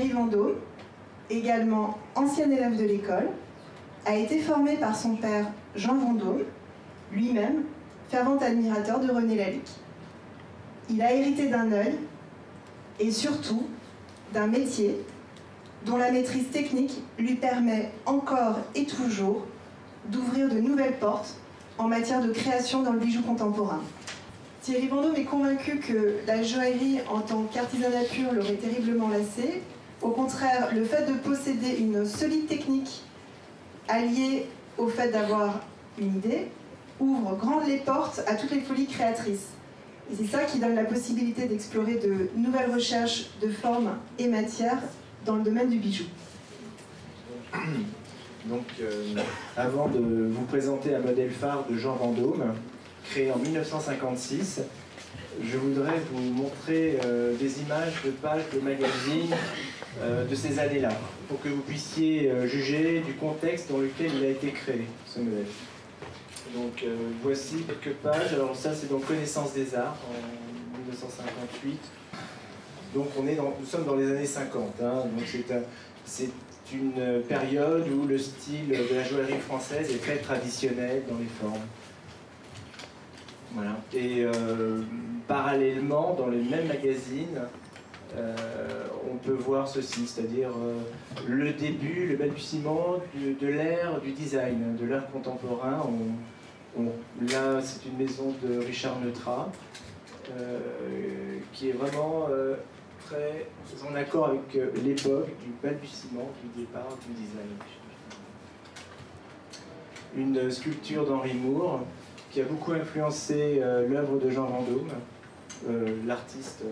Thierry Vendôme, également ancien élève de l'école, a été formé par son père Jean Vendôme, lui-même fervent admirateur de René Lalique. Il a hérité d'un œil et surtout d'un métier dont la maîtrise technique lui permet encore et toujours d'ouvrir de nouvelles portes en matière de création dans le bijou contemporain. Thierry Vendôme est convaincu que la joaillerie en tant qu'artisanat pur l'aurait terriblement lassée. Au contraire, le fait de posséder une solide technique alliée au fait d'avoir une idée ouvre grandes les portes à toutes les folies créatrices. Et c'est ça qui donne la possibilité d'explorer de nouvelles recherches de formes et matières dans le domaine du bijou. Donc, avant de vous présenter un modèle phare de Jean Vendôme, créé en 1956, je voudrais vous montrer des images de pages de magazines de ces années-là, pour que vous puissiez juger du contexte dans lequel il a été créé, ce modèle. Donc voici quelques pages. Alors ça, c'est donc Connaissance des arts, en 1958. Donc nous sommes dans les années 50, hein, donc c'est une période où le style de la joaillerie française est très traditionnel dans les formes. Voilà. Et parallèlement, dans les mêmes magazines, on peut voir ceci, c'est-à-dire le début, le balbutiement de l'ère du design, de l'art contemporain. Là, c'est une maison de Richard Neutra, qui est vraiment très en accord avec l'époque du balbutiement, du départ du design. Une sculpture d'Henri Moore qui a beaucoup influencé l'œuvre de Jean Vendôme, l'artiste.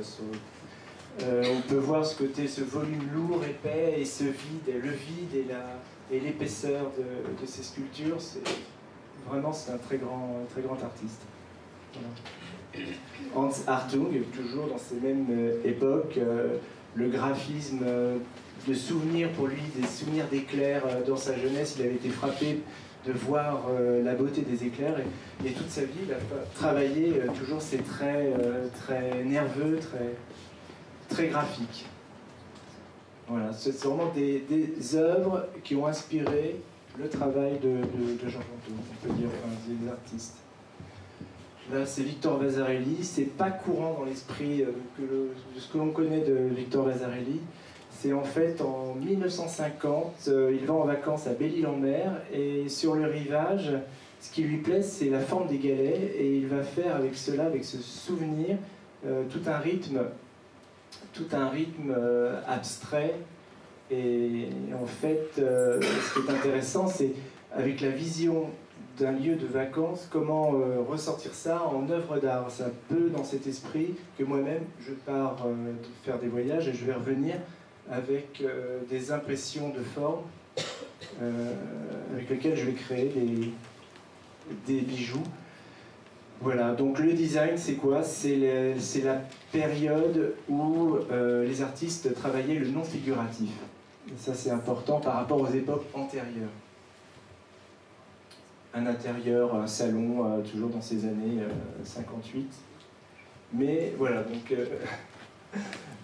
On peut voir ce côté, ce volume lourd, épais, et ce vide, le vide et l'épaisseur de ces sculptures. Vraiment, c'est un très grand artiste. Voilà. Hans Hartung, toujours dans ces mêmes époques, le graphisme de souvenirs pour lui, des souvenirs d'éclairs dans sa jeunesse. Il avait été frappé de voir la beauté des éclairs et toute sa vie, il a travaillé toujours ses traits très nerveux, très graphiques. Voilà, c'est vraiment des œuvres qui ont inspiré le travail de Jean Vendôme, on peut dire, enfin, des artistes. Là, c'est Victor Vasarely. C'est pas courant dans l'esprit de ce que l'on connaît de Victor Vasarely. C'est en fait en 1950, il va en vacances à Belle-Île-en-Mer et sur le rivage, ce qui lui plaît, c'est la forme des galets et il va faire avec cela, avec ce souvenir, tout un rythme abstrait. Et en fait, ce qui est intéressant, c'est avec la vision d'un lieu de vacances, comment ressortir ça en œuvre d'art. C'est un peu dans cet esprit que moi-même, je pars faire des voyages et je vais revenir avec des impressions de forme avec lesquelles je vais créer des bijoux. Voilà, donc le design, c'est quoi? C'est la période où les artistes travaillaient le non-figuratif. Et ça, c'est important par rapport aux époques antérieures. Un intérieur, un salon, toujours dans ces années 58. Mais voilà,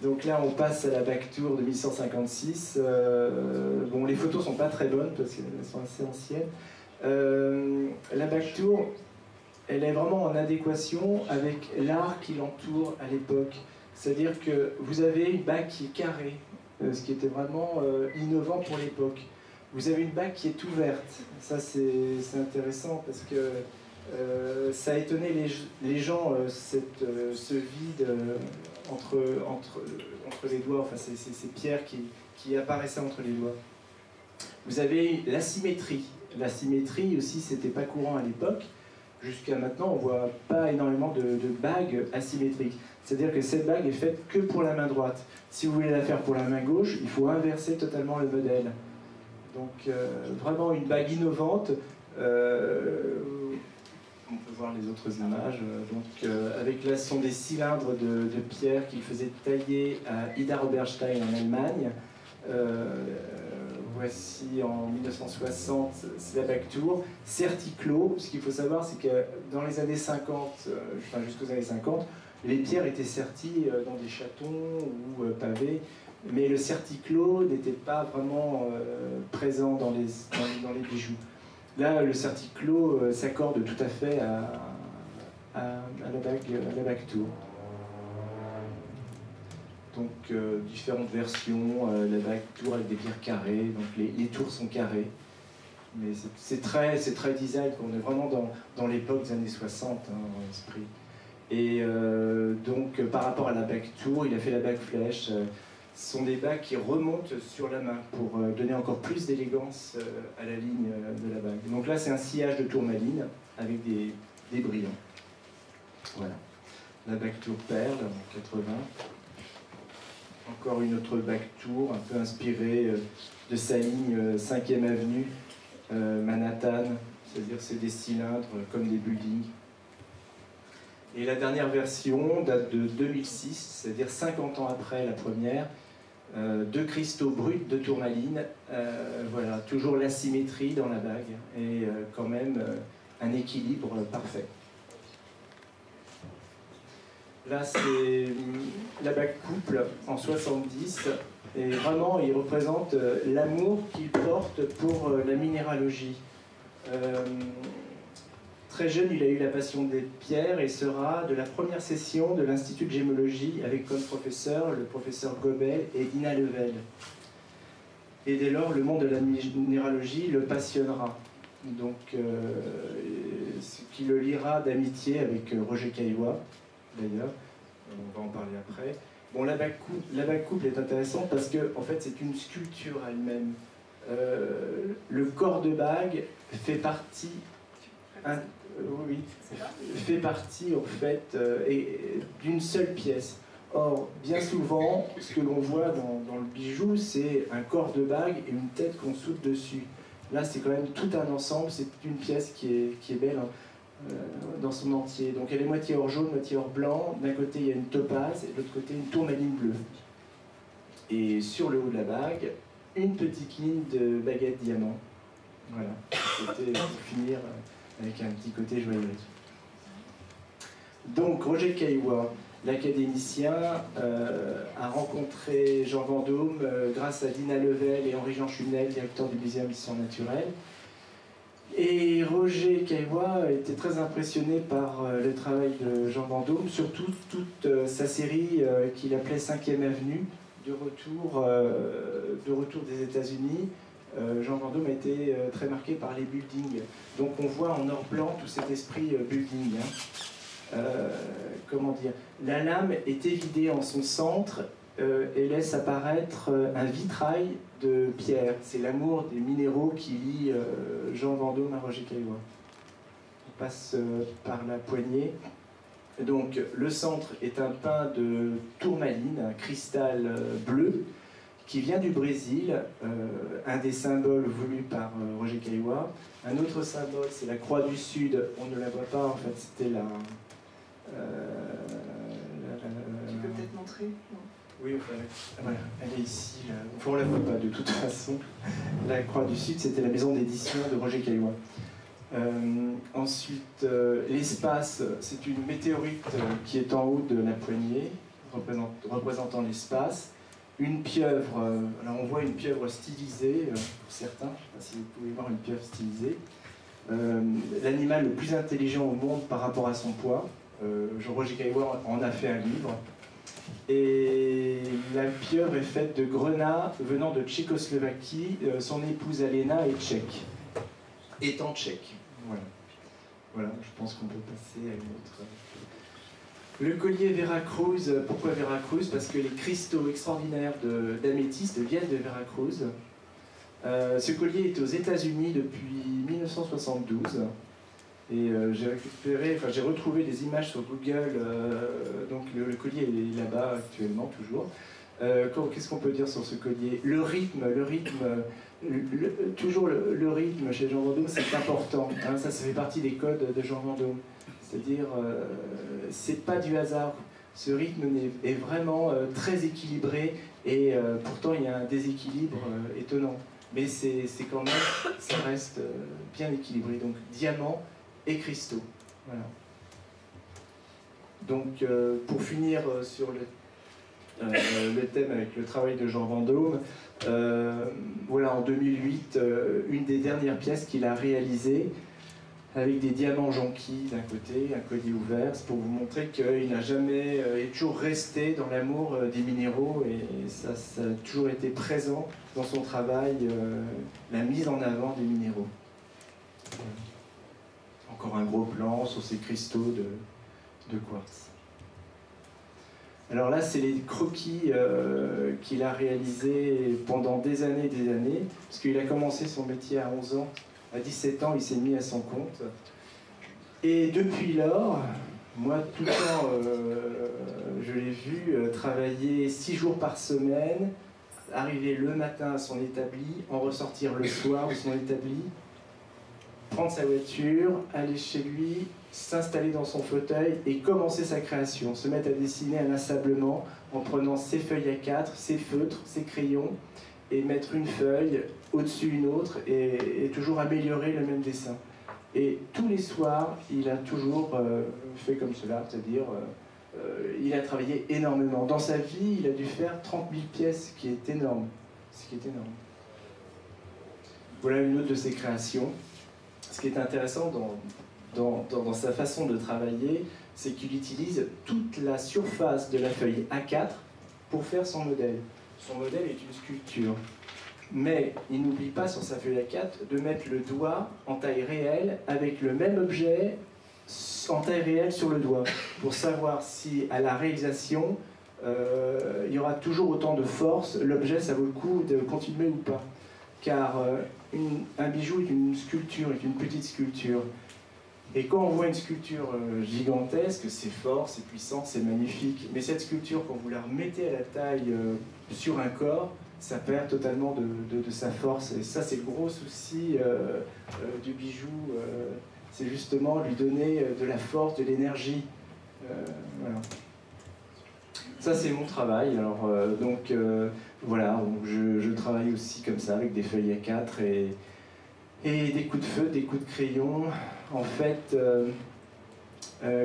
donc là on passe à la Backtour de 1156. Bon, les photos sont pas très bonnes parce qu'elles sont assez anciennes. La Backtour, elle est vraiment en adéquation avec l'art qui l'entoure à l'époque. C'est-à-dire que vous avez une bague qui est carrée, ce qui était vraiment innovant pour l'époque. Vous avez une bague qui est ouverte. Ça, c'est intéressant parce que ça a étonné les gens, ce vide entre les doigts, enfin ces pierres qui apparaissaient entre les doigts. Vous avez l'asymétrie. L'asymétrie aussi, c'était pas courant à l'époque. Jusqu'à maintenant, on voit pas énormément de bagues asymétriques. C'est-à-dire que cette bague est faite que pour la main droite. Si vous voulez la faire pour la main gauche, il faut inverser totalement le modèle. Donc vraiment une bague innovante, on peut voir les autres images, donc, avec là ce sont des cylindres de pierre qu'il faisait tailler à Idar-Oberstein en Allemagne. Voici en 1960, c'est la Backtour, Certiclo. Ce qu'il faut savoir, c'est que dans les années 50, jusqu'aux années 50, les pierres étaient serties dans des chatons ou pavés. mais le certiclo n'était pas vraiment présent dans les bijoux. Là, le certiclo s'accorde tout à fait à la bague tour. Donc différentes versions, la bague tour avec des pierres carrées, donc les tours sont carrées. Mais c'est très design, on est vraiment dans l'époque des années 60, hein, dans l'esprit. Et donc par rapport à la bague tour, il a fait la bague flèche. Ce sont des bagues qui remontent sur la main pour donner encore plus d'élégance à la ligne de la bague. Donc là, c'est un sillage de tourmaline avec des brillants. Voilà. La bague tour perle, 80. Encore une autre bague tour, un peu inspirée de sa ligne 5e avenue, Manhattan. C'est-à-dire c'est des cylindres comme des buildings. Et la dernière version date de 2006, c'est-à-dire 50 ans après la première, deux cristaux bruts de tourmaline, voilà, toujours l'asymétrie dans la bague et quand même un équilibre parfait. Là c'est la bague couple en 70 et vraiment il représente l'amour qu'il porte pour la minéralogie. Très jeune, il a eu la passion des pierres et sera de la première session de l'Institut de Gémologie avec comme professeur le professeur Gobel et Dina Level. Et dès lors, le monde de la minéralogie le passionnera. Donc, ce qui le liera d'amitié avec Roger Caillois, d'ailleurs. On va en parler après. Bon, la bague couple est intéressante parce que, en fait, c'est une sculpture elle-même. Le corps de bague fait partie. Oui, fait partie en fait d'une seule pièce. Or, bien souvent, ce que l'on voit dans le bijou, c'est un corps de bague et une tête qu'on soude dessus. Là, c'est quand même tout un ensemble, c'est une pièce qui est belle dans son entier. Donc elle est moitié or jaune, moitié or blanc. D'un côté, il y a une topaze et de l'autre côté, une tourmaline bleue. Et sur le haut de la bague, une petite ligne de baguette diamant. Voilà, c'était pour finir avec un petit côté joyeux. Donc Roger Caillois, l'académicien, a rencontré Jean Vendôme grâce à Dina Level et Henri-Jean Chunel, directeur du Muséum d'histoire naturelle. Et Roger Caillois était très impressionné par le travail de Jean Vendôme, surtout toute sa série qu'il appelait 5e Avenue, de retour des États-Unis. Jean Vendôme a été très marqué par les buildings. Donc on voit en or blanc tout cet esprit building. Hein. Comment dire, la lame est évidée en son centre et laisse apparaître un vitrail de pierre. C'est l'amour des minéraux qui lie Jean Vendôme à Roger Caillois. On passe par la poignée. Donc le centre est un pain de tourmaline, un cristal bleu, qui vient du Brésil, un des symboles voulus par Roger Caillois. Un autre symbole, c'est la Croix du Sud. On ne la voit pas, en fait, c'était la... Tu peux peut-être montrer, non? Oui, voilà, elle est ici. Là. Enfin, on ne la voit pas, de toute façon. La Croix du Sud, c'était la maison d'édition de Roger Caillois. Ensuite, l'espace, c'est une météorite qui est en haut de la poignée, représentant l'espace. Une pieuvre, alors on voit une pieuvre stylisée, pour certains, je ne sais pas si vous pouvez voir une pieuvre stylisée. L'animal le plus intelligent au monde par rapport à son poids. Roger Caillois en a fait un livre. Et la pieuvre est faite de grenats venant de Tchécoslovaquie. Son épouse Alena est tchèque. Étant tchèque. Voilà. Voilà, je pense qu'on peut passer à une autre... Le collier Veracruz, pourquoi Veracruz? Parce que les cristaux extraordinaires d'améthyste viennent de Veracruz. Ce collier est aux États-Unis depuis 1972. Et j'ai retrouvé des images sur Google. Donc le collier est là-bas actuellement, toujours. Qu'est-ce qu'on peut dire sur ce collier? Le rythme chez Jean Vendôme, c'est important. Hein, ça fait partie des codes de Jean Vendôme. C'est-à-dire, c'est pas du hasard. Ce rythme est vraiment très équilibré et pourtant il y a un déséquilibre étonnant. Mais c'est quand même, ça reste bien équilibré. Donc diamants et cristaux. Voilà. Donc pour finir sur le... le thème avec le travail de Jean Vendôme. Voilà, en 2008, une des dernières pièces qu'il a réalisées, avec des diamants jonquilles d'un côté, un collier ouvert, c'est pour vous montrer qu'il n'a jamais, est toujours resté dans l'amour des minéraux, et ça, ça a toujours été présent dans son travail, la mise en avant des minéraux. Encore un gros plan sur ces cristaux de quartz. Alors là, c'est les croquis qu'il a réalisés pendant des années et des années, parce qu'il a commencé son métier à 11 ans. À 17 ans, il s'est mis à son compte. Et depuis lors, moi, tout le temps, je l'ai vu travailler 6 jours par semaine, arriver le matin à son établi, en ressortir le soir de son établi, prendre sa voiture, aller chez lui, s'installer dans son fauteuil et commencer sa création, se mettre à dessiner inlassablement en prenant ses feuilles A4, ses feutres, ses crayons, et mettre une feuille au-dessus une autre et toujours améliorer le même dessin. Et tous les soirs, il a toujours fait comme cela, c'est-à-dire il a travaillé énormément. Dans sa vie, il a dû faire 30 000 pièces, ce qui est énorme. Voilà une autre de ses créations. Ce qui est intéressant dans sa façon de travailler, c'est qu'il utilise toute la surface de la feuille A4 pour faire son modèle. Son modèle est une sculpture. Mais il n'oublie pas sur sa feuille A4 de mettre le doigt en taille réelle avec le même objet en taille réelle sur le doigt pour savoir si à la réalisation il y aura toujours autant de force, l'objet ça vaut le coup de continuer ou pas. Car un bijou est une sculpture, est une petite sculpture. Et quand on voit une sculpture gigantesque, c'est fort, c'est puissant, c'est magnifique. Mais cette sculpture, quand vous la remettez à la taille sur un corps, ça perd totalement de sa force. Et ça, c'est le gros souci du bijou. C'est justement lui donner de la force, de l'énergie. Voilà. Ça, c'est mon travail. Alors, voilà, je travaille aussi comme ça, avec des feuilles A4 et des coups de feu, des coups de crayon. En fait,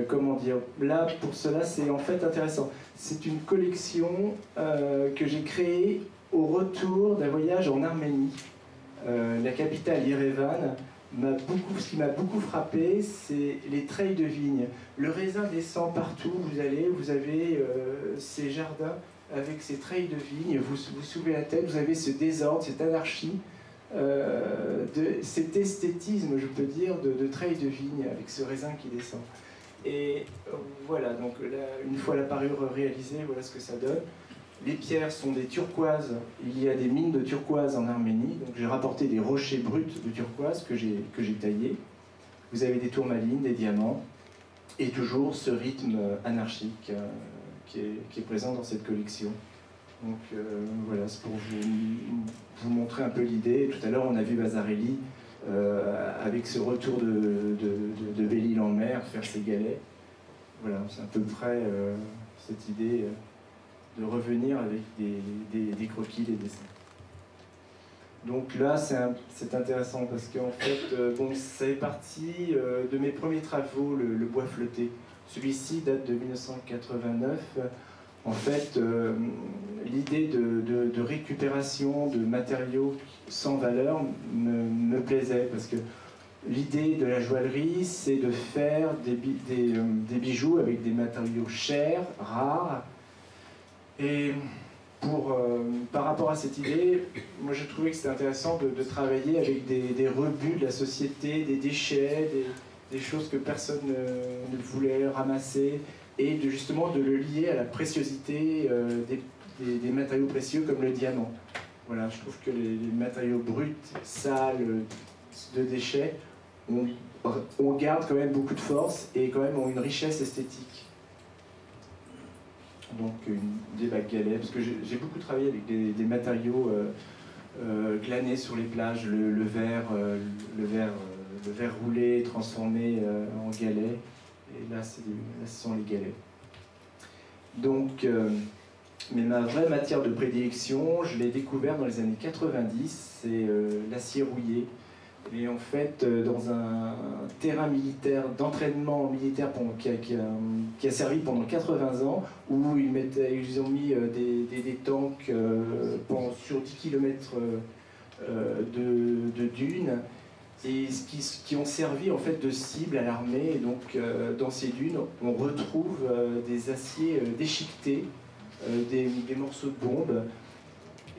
comment dire, là pour cela c'est en fait intéressant. C'est une collection que j'ai créée au retour d'un voyage en Arménie. La capitale Erevan, ce qui m'a beaucoup frappé, c'est les treilles de vigne. Le raisin descend partout, vous allez, vous avez ces jardins avec ces treilles de vigne, vous soulevez la tête, vous avez ce désordre, cette anarchie. De cet esthétisme, je peux dire, de treilles de vigne avec ce raisin qui descend. Et voilà, donc là, une fois la parure réalisée, voilà ce que ça donne. Les pierres sont des turquoises, il y a des mines de turquoise en Arménie, donc j'ai rapporté des rochers bruts de turquoise que j'ai taillés. Vous avez des tourmalines, des diamants, et toujours ce rythme anarchique qui est présent dans cette collection. Donc voilà, c'est pour vous montrer un peu l'idée. Tout à l'heure, on a vu Vasarely avec ce retour de Belle-Île-en-Mer faire ses galets. Voilà, c'est à peu près cette idée de revenir avec des croquis, des dessins. Donc là, c'est intéressant parce qu'en fait, bon, ça fait partie de mes premiers travaux, le bois flotté. Celui-ci date de 1989. En fait, l'idée de récupération de matériaux sans valeur me plaisait, parce que l'idée de la joaillerie, c'est de faire des bijoux avec des matériaux chers, rares. Et par rapport à cette idée, moi je trouvais que c'était intéressant de travailler avec des rebuts de la société, des déchets, des choses que personne ne voulait ramasser, et justement de le lier à la préciosité des matériaux précieux comme le diamant. Voilà, je trouve que les matériaux bruts, sales, de déchets, on garde quand même beaucoup de force et quand même ont une richesse esthétique. Donc des bacs galets, parce que j'ai beaucoup travaillé avec des matériaux glanés sur les plages, le verre roulé, transformé en galets. Et là, ce sont les galets. Donc, mais ma vraie matière de prédilection, je l'ai découverte dans les années 90, c'est l'acier rouillé. mais en fait dans un terrain militaire, d'entraînement militaire qui a servi pendant 80 ans, où ils ont mis des tanks sur 10 km de dunes, et qui ont servi en fait de cible à l'armée. Et donc dans ces dunes, on retrouve des aciers déchiquetés, des morceaux de bombes,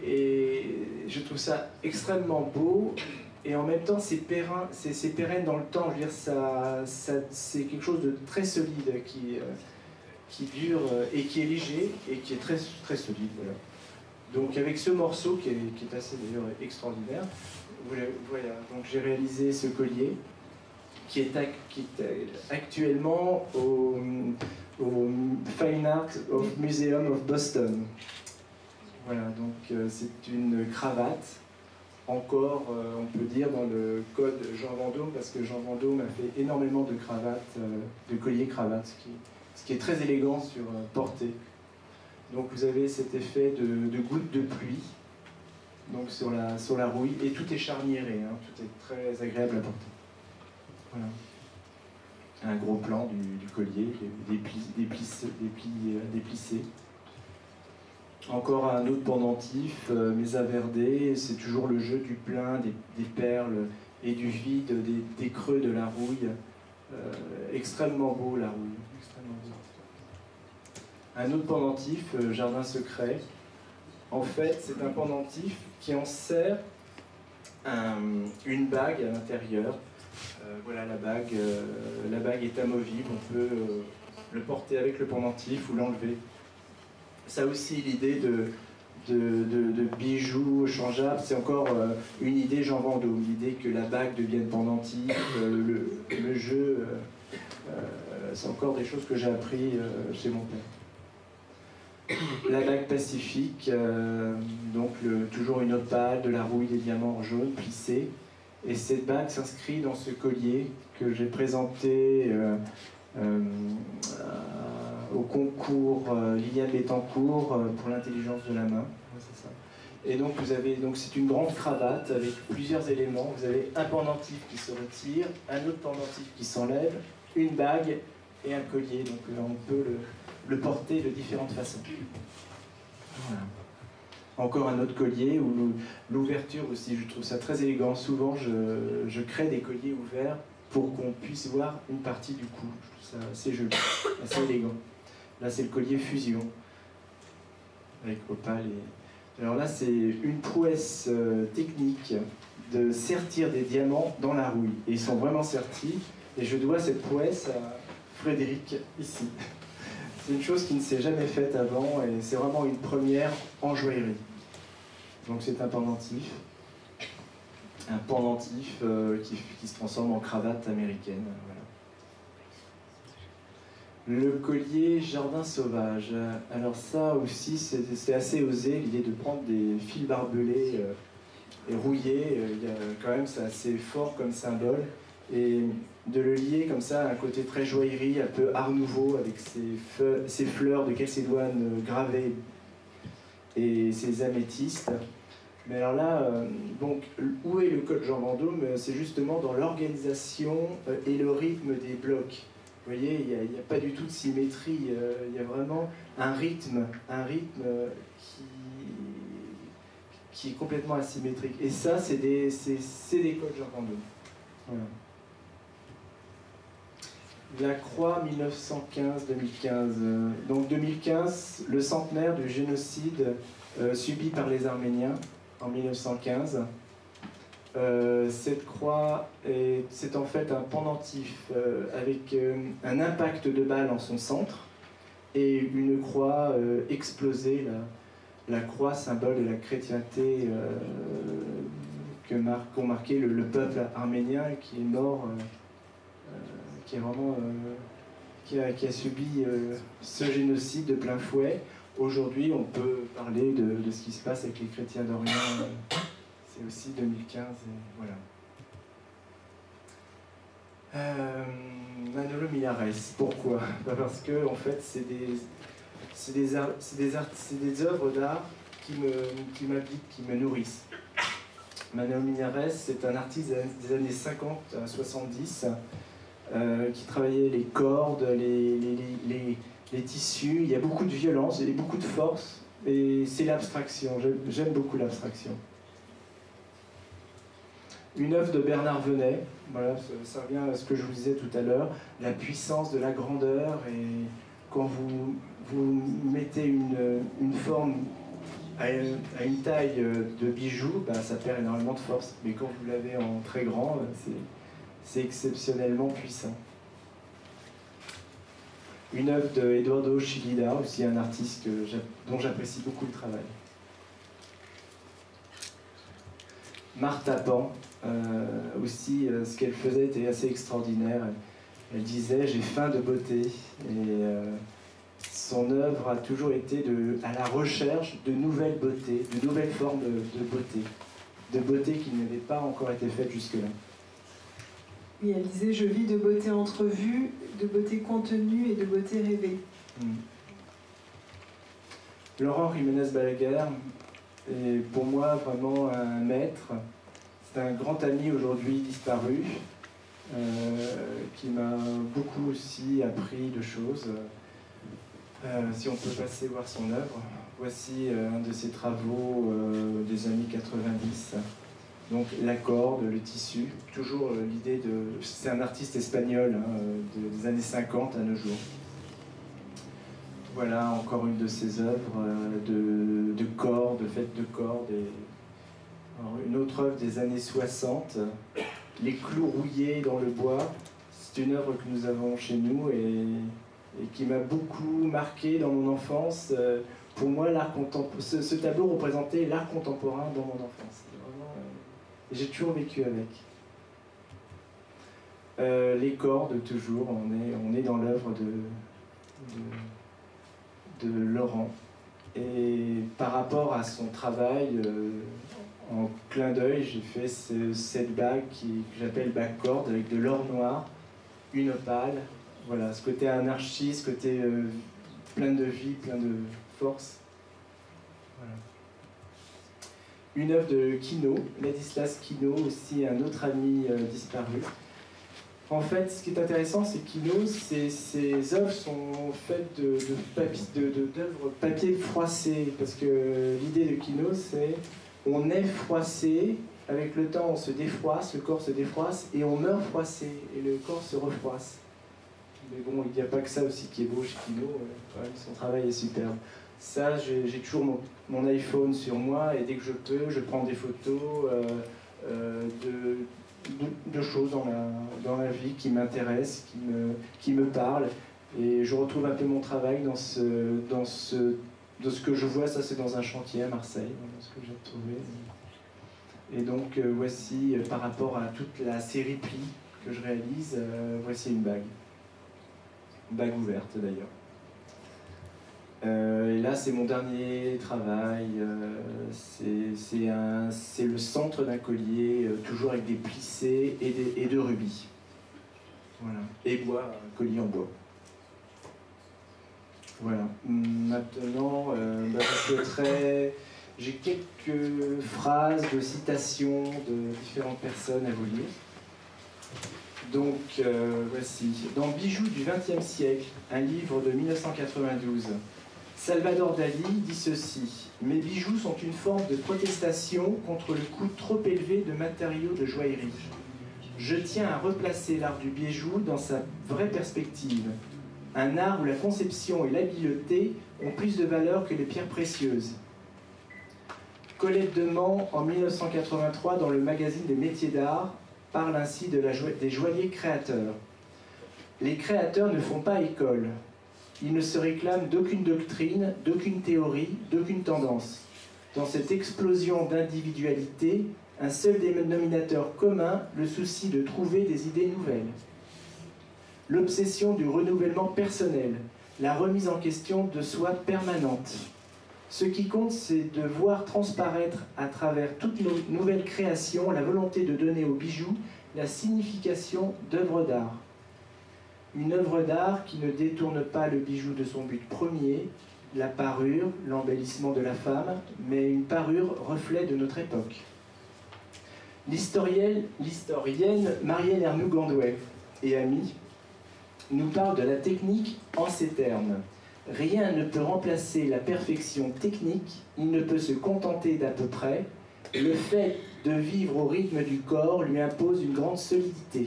et je trouve ça extrêmement beau. Et en même temps, c'est pérenne dans le temps. Je veux dire, c'est quelque chose de très solide qui dure et qui est léger et qui est très, très solide. Voilà. Donc avec ce morceau qui est assez d'ailleurs extraordinaire, voilà. Donc j'ai réalisé ce collier qui est actuellement au Fine Arts Museum of Boston. Voilà, donc c'est une cravate. Encore, on peut dire, dans le code Jean Vendôme, parce que Jean Vendôme a fait énormément de cravates, de colliers-cravates, ce qui est très élégant sur portée. Donc vous avez cet effet de goutte de pluie, donc sur la rouille, et tout est charniéré, hein, tout est très agréable à porter. Voilà. Un gros plan du collier, des plissés. Encore un autre pendentif, Mesaverde, c'est toujours le jeu du plein, des perles et du vide, des creux de la rouille. Extrêmement beau, la rouille. Extrêmement beau. Un autre pendentif, Jardin secret. En fait, c'est un pendentif qui enserre une bague à l'intérieur. Voilà, la bague est amovible, on peut le porter avec le pendentif ou l'enlever. Ça aussi, l'idée de bijoux changeables, c'est encore une idée Jean Vendôme, l'idée que la bague devienne pendentif, le jeu, c'est encore des choses que j'ai appris chez mon père. La bague pacifique, donc toujours une opale, de la rouille, des diamants jaunes plissés, et cette bague s'inscrit dans ce collier que j'ai présenté au concours Liliane Bétancourt pour l'intelligence de la main. Ouais, c'est ça. Et donc vous avez, c'est une grande cravate avec plusieurs éléments. Vous avez un pendentif qui se retire, un autre pendentif qui s'enlève, une bague et un collier. Donc on peut le porter de différentes façons. Voilà. Encore un autre collier où l'ouverture aussi, je trouve ça très élégant. Souvent je crée des colliers ouverts pour qu'on puisse voir une partie du cou. Je trouve ça assez joli, assez élégant. Là, c'est le collier fusion, avec opale et... Alors là, c'est une prouesse technique de sertir des diamants dans la rouille. Et ils sont vraiment sertis, et je dois cette prouesse à Frédéric, ici. C'est une chose qui ne s'est jamais faite avant, et c'est vraiment une première en joaillerie. Donc c'est un pendentif. Un pendentif qui se transforme en cravate américaine. Voilà. Le collier jardin sauvage. Alors ça aussi, c'est assez osé, l'idée de prendre des fils barbelés et rouillés. Quand même, c'est assez fort comme symbole. Et de le lier comme ça à un côté très joaillerie, un peu art nouveau, avec ses fleurs de calcédoine gravées et ses améthystes. Mais alors là, donc, où est le code Jean Vendôme? C'est justement dans l'organisation et le rythme des blocs. Vous voyez, il n'y a pas du tout de symétrie, il y a vraiment un rythme qui est complètement asymétrique. Et ça, c'est des codes Jean Vendôme. Voilà. La Croix 1915-2015. Donc 2015, le centenaire du génocide subi par les Arméniens en 1915. Cette croix, c'est en fait un pendentif avec un impact de balle en son centre et une croix explosée, la croix symbole de la chrétienté qu'ont marqué le peuple arménien qui est mort, qui est vraiment qui a subi ce génocide de plein fouet. Aujourd'hui, on peut parler de ce qui se passe avec les chrétiens d'Orient. C'est aussi 2015, voilà. Manolo Millares, pourquoi? Parce que, en fait, c'est des œuvres d'art qui m'habitent, qui me nourrissent. Manolo Millares, c'est un artiste des années 50 à 70 qui travaillait les cordes, les tissus. Il y a beaucoup de violence, il y a beaucoup de force, et c'est l'abstraction. J'aime beaucoup l'abstraction. Une œuvre de Bernard Venet, voilà, ça revient à ce que je vous disais tout à l'heure, la puissance de la grandeur, et quand vous mettez une forme à une taille de bijoux, ben, ça perd énormément de force, mais quand vous l'avez en très grand, c'est exceptionnellement puissant. Une œuvre de Eduardo Chilida, aussi un artiste dont j'apprécie beaucoup le travail. Marta Pan, aussi, ce qu'elle faisait était assez extraordinaire. Elle disait « j'ai faim de beauté » et son œuvre a toujours été à la recherche de nouvelles beautés, de nouvelles formes de beauté qui n'avaient pas encore été faites jusque-là. Oui, elle disait « je vis de beauté entrevue, de beauté contenue et de beauté rêvée ». Laurent jiménez Balaguer, et pour moi, vraiment un maître. C'est un grand ami aujourd'hui disparu, qui m'a beaucoup aussi appris de choses. Si on peut passer voir son œuvre. Voici un de ses travaux des années 90. Donc la corde, le tissu, toujours l'idée de... C'est un artiste espagnol hein, des années 50 à nos jours. Voilà encore une de ses œuvres de cordes, faite de cordes. Une autre œuvre des années 60, Les clous rouillés dans le bois. C'est une œuvre que nous avons chez nous et qui m'a beaucoup marqué dans mon enfance. Pour moi, ce tableau représentait l'art contemporain dans mon enfance. J'ai toujours vécu avec. Les cordes, toujours, on est dans l'œuvre de Laurent, et par rapport à son travail, en clin d'œil, j'ai fait cette bague que j'appelle bague corde, avec de l'or noir, une opale, voilà, ce côté anarchie, ce côté plein de vie, plein de force. Voilà. Une œuvre de Kino, Ladislas Kino, aussi un autre ami disparu. En fait, ce qui est intéressant, c'est qu'Kino, ses œuvres sont faites d'œuvres papier froissées, parce que l'idée de Kino, c'est on est froissé, avec le temps on se défroisse, le corps se défroisse, et on meurt froissé, et le corps se refroisse. Mais bon, il n'y a pas que ça aussi qui est beau chez Kino, ouais, son travail est superbe. Ça, j'ai toujours mon iPhone sur moi, et dès que je peux, je prends des photos de choses dans la vie qui m'intéressent, qui me parlent, et je retrouve un peu mon travail dans ce que je vois. Ça, c'est dans un chantier à Marseille, ce que j'ai retrouvé. Et donc voici, par rapport à toute la série pli que je réalise, voici une bague ouverte d'ailleurs. Et là, c'est mon dernier travail, c'est le centre d'un collier, toujours avec des plissés et de rubis. Voilà. Et bois, un collier en bois. Voilà. Maintenant, je souhaiterais... J'ai quelques phrases de citations de différentes personnes à vous lire. Donc, voici. Dans Bijoux du XXe siècle, un livre de 1992... Salvador Dali dit ceci: « Mes bijoux sont une forme de protestation contre le coût trop élevé de matériaux de joaillerie. Je tiens à replacer l'art du bijou dans sa vraie perspective. Un art où la conception et l'habileté ont plus de valeur que les pierres précieuses. » Colette Demont, en 1983, dans le magazine des métiers d'art, parle ainsi des joailliers créateurs. « Les créateurs ne font pas école. » Ils ne se réclament d'aucune doctrine, d'aucune théorie, d'aucune tendance. Dans cette explosion d'individualité, un seul dénominateur commun, le souci de trouver des idées nouvelles. L'obsession du renouvellement personnel, la remise en question de soi permanente. Ce qui compte, c'est de voir transparaître à travers toutes nos nouvelles créations la volonté de donner aux bijoux la signification d'œuvre d'art. Une œuvre d'art qui ne détourne pas le bijou de son but premier, la parure, l'embellissement de la femme, mais une parure reflet de notre époque. L'historienne Marielle-Ernoux-Gandouet et amie nous parle de la technique en ces termes. Rien ne peut remplacer la perfection technique, il ne peut se contenter d'à peu près. Le fait de vivre au rythme du corps lui impose une grande solidité.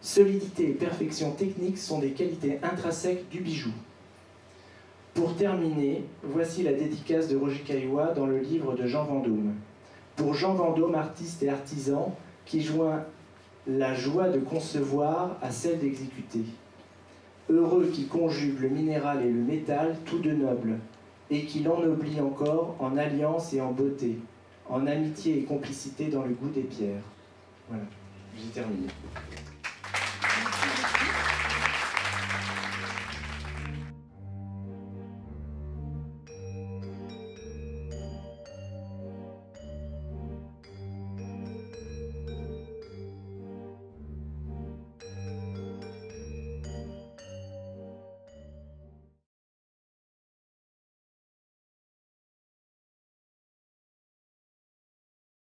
Solidité et perfection technique sont des qualités intrinsèques du bijou. Pour terminer, voici la dédicace de Roger Caillois dans le livre de Jean Vendôme. Pour Jean Vendôme, artiste et artisan, qui joint la joie de concevoir à celle d'exécuter. Heureux qui conjugue le minéral et le métal, tout de noble, et qui l'ennoblit encore en alliance et en beauté, en amitié et complicité dans le goût des pierres. Voilà, j'ai terminé.